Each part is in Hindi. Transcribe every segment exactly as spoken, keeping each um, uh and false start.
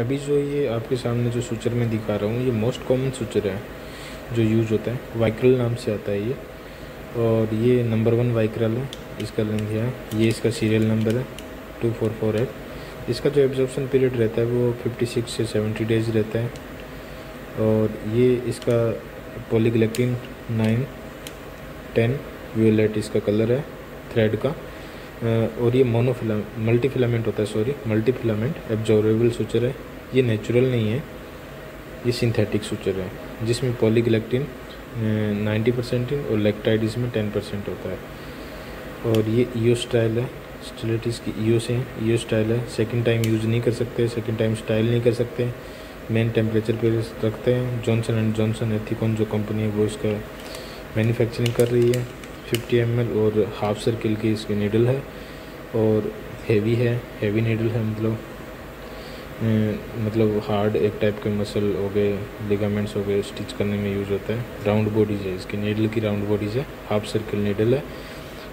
अभी जो ये आपके सामने जो सूचर में दिखा रहा हूँ ये मोस्ट कॉमन सूचर है जो यूज़ होता है, वाइक्रल नाम से आता है ये, और ये नंबर वन वाइक्रल है, इसका लेंथ है, ये इसका सीरियल नंबर है टू फोर फोर एट। इसका जो एब्जॉर्प्शन पीरियड रहता है वो फिफ्टी सिक्स से सेवेंटी डेज रहता है, और ये इसका पॉलीग्लैक्टिन नाइन टेन वियोलेट इसका कलर है थ्रेड का, और ये मोनोफिलामेंट मल्टीफिलामेंट होता है, सॉरी मल्टीफिलामेंट एब्जॉर्बेबल सूचर है। ये नेचुरल नहीं है, ये सिंथेटिक सूचर है जिसमें पॉलीग्लैक्टिन नाइंटी परसेंट और लैक्टाइड इसमें टेन परसेंट होता है। और ये ईओ स्टाइल है, स्टिलेट इसकी ईओ से है, ईओ स्टाइल है, सेकंड टाइम यूज़ नहीं कर सकते, सेकंड टाइम स्टाइल नहीं कर सकते, मेन टेम्परेचर पर रखते हैं। जॉनसन एंड जॉनसन एथिकॉन जो कंपनी है वो इसका मैन्युफैक्चरिंग कर रही है। फिफ्टी एम एल और हाफ सर्किल की इसकी नीडल है, और हेवी है, हेवी नीडल है मतलब मतलब हार्ड एक टाइप के मसल हो गए, लिगामेंट्स हो गए, स्टिच करने में यूज़ होता है। राउंड बॉडीज़ है इसकी, नीडल की राउंड बॉडीज़ है, हाफ सर्किल नीडल है,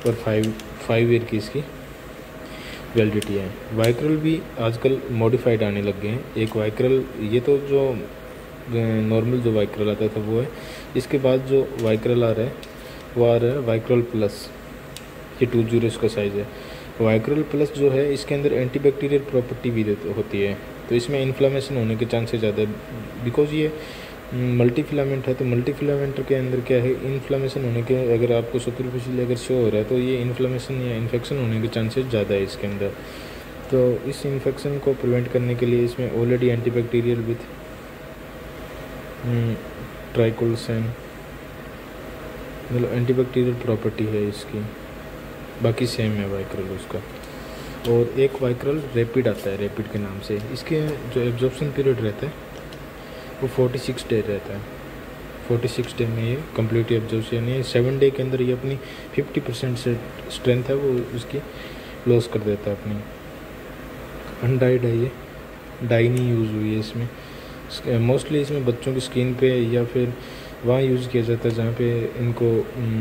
और फाइव फाइव ईयर की इसकी वैलिडिटी है। वाइक्रल भी आजकल मॉडिफाइड आने लग गए हैं। एक वाइक्रल, ये तो जो नॉर्मल जो वाइक्रल आता था वो है, इसके बाद जो वाइक्रल आ रहा है वो आ रहा है विक्रिल प्लस, ये टू जीरो इसका साइज़ है। विक्रिल प्लस जो है इसके अंदर एंटीबैक्टीरियल प्रॉपर्टी भी होती है, तो इसमें इन्फ्लामेशन होने के चांसेस ज़्यादा है, बिकॉज ये मल्टीफिलामेंट है। तो मल्टीफिलामेंट के अंदर क्या है, इन्फ्लामेशन होने के, अगर आपको सूत्रफिशियल अगर शो हो रहा है तो ये इन्फ्लामेशन या इन्फेक्शन होने के चांसेस ज़्यादा है इसके अंदर। तो इस इन्फेक्शन को प्रिवेंट करने के लिए इसमें ऑलरेडी एंटीबैक्टीरियल विथ ट्राइकोलसान मतलब एंटीबैक्टीरियल प्रॉपर्टी है इसकी, बाकी सेम है विक्रिल उसका। और एक विक्रिल रैपिड आता है, रैपिड के नाम से, इसके जो एब्जॉर्प्शन पीरियड रहता है वो फोर्टी सिक्स डे रहता है। फोर्टी सिक्स डे में ये कंप्लीट एब्जॉर्प्शन, ये सेवन डे के अंदर ये अपनी फिफ्टी परसेंट से स्ट्रेंथ है वो उसकी लॉस कर देता है अपनी। अनडाइड है ये, डाई नहीं यूज़ हुई है इसमें, मोस्टली इसमें बच्चों की स्किन पे या फिर वहाँ यूज़ किया जाता है जहाँ पे इनको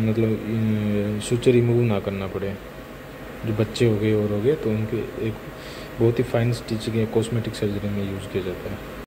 मतलब सूचर रिमूव ना करना पड़े, जो बच्चे हो गए और हो गए, तो उनके एक बहुत ही फाइन स्टिचिंग या कॉस्मेटिक सर्जरी में यूज़ किया जाता है।